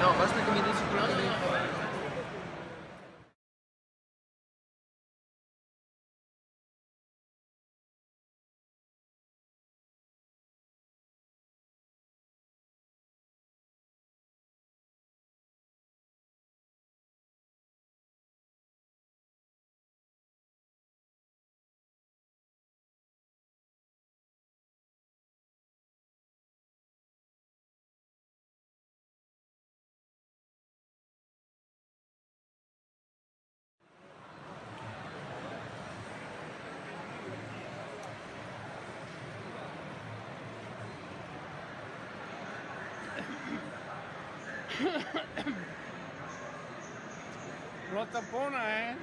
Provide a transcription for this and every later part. No, basta che mi dici prima di... Rottappona, eh?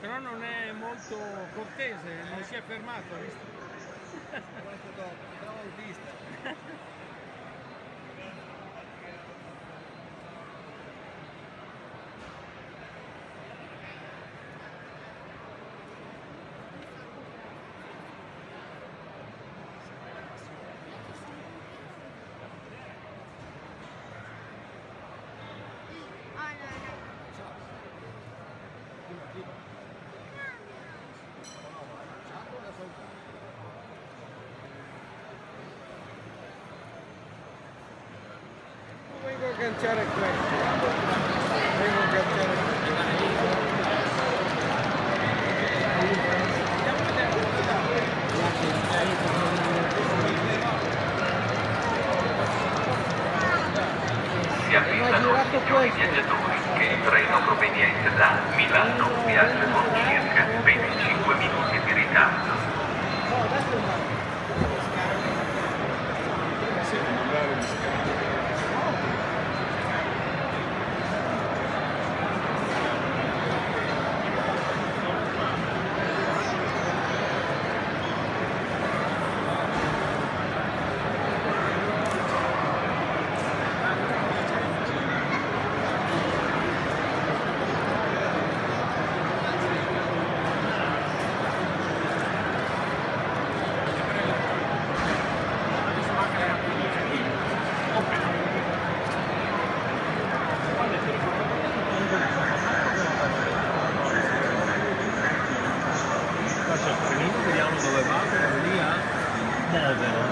Però non è molto cortese, non si è fermato, visto? Quanto dopo, però l'ho vista. Agganciare questo, devo agganciare questo. Si avvisano i viaggiatori che il treno proveniente da Milano viaggia con circa 25 Dove va? Lì a Belvero.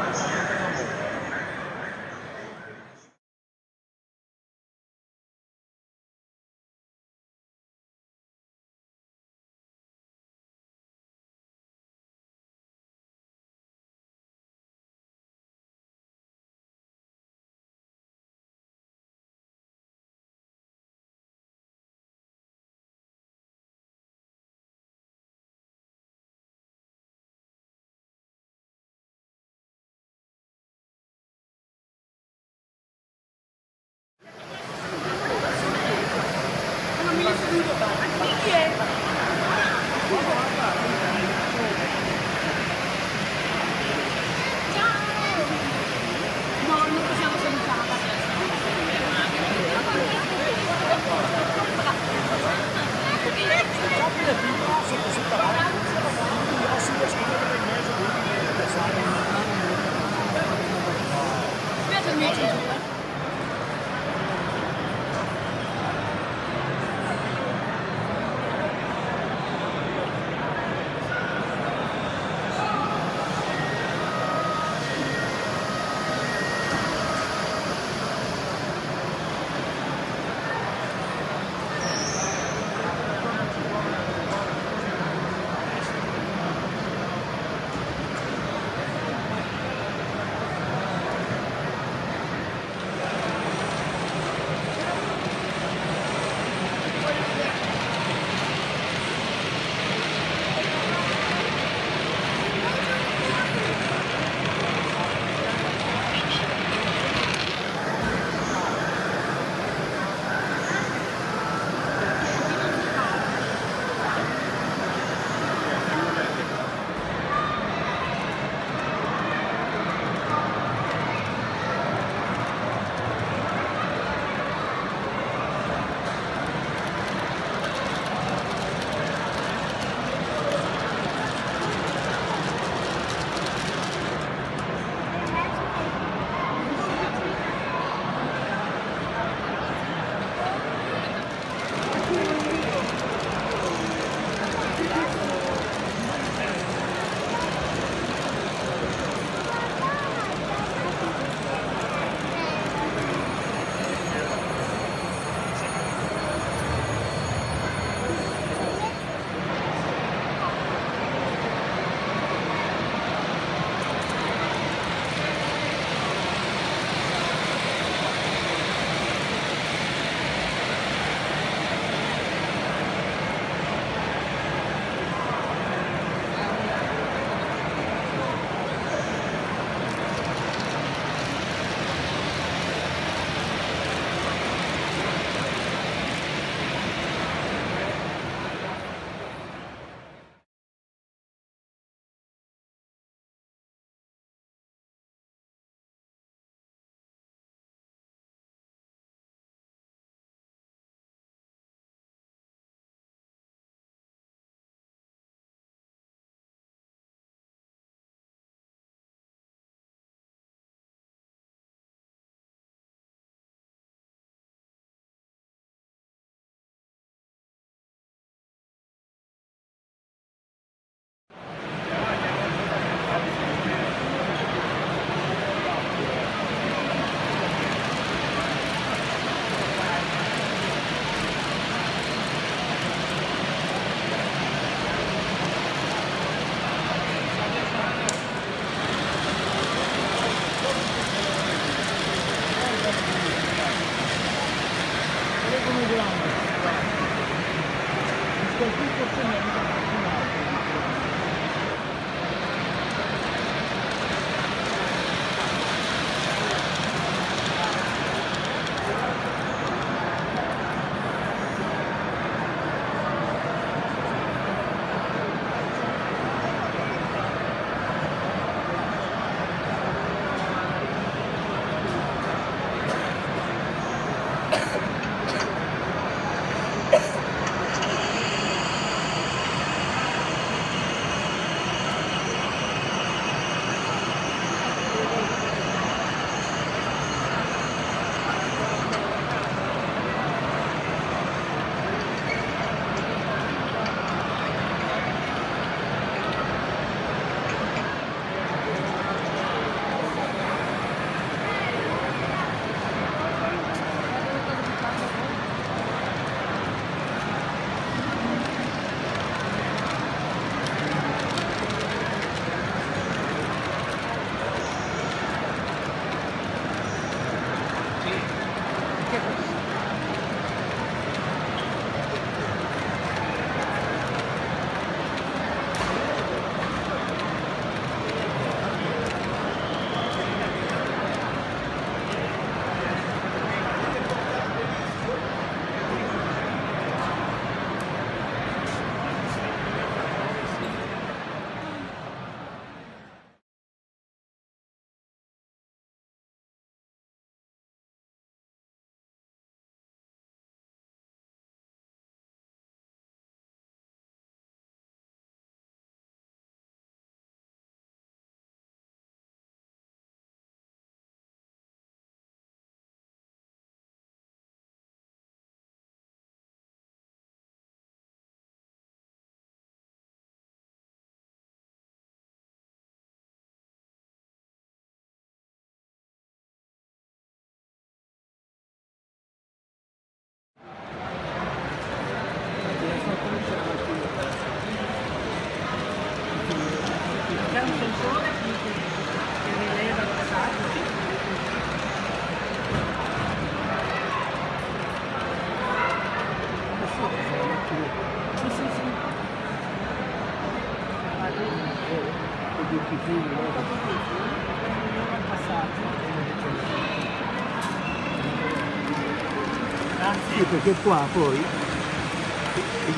Sì, perché qua poi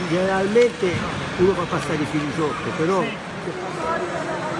generalmente uno fa passare i fili sotto, però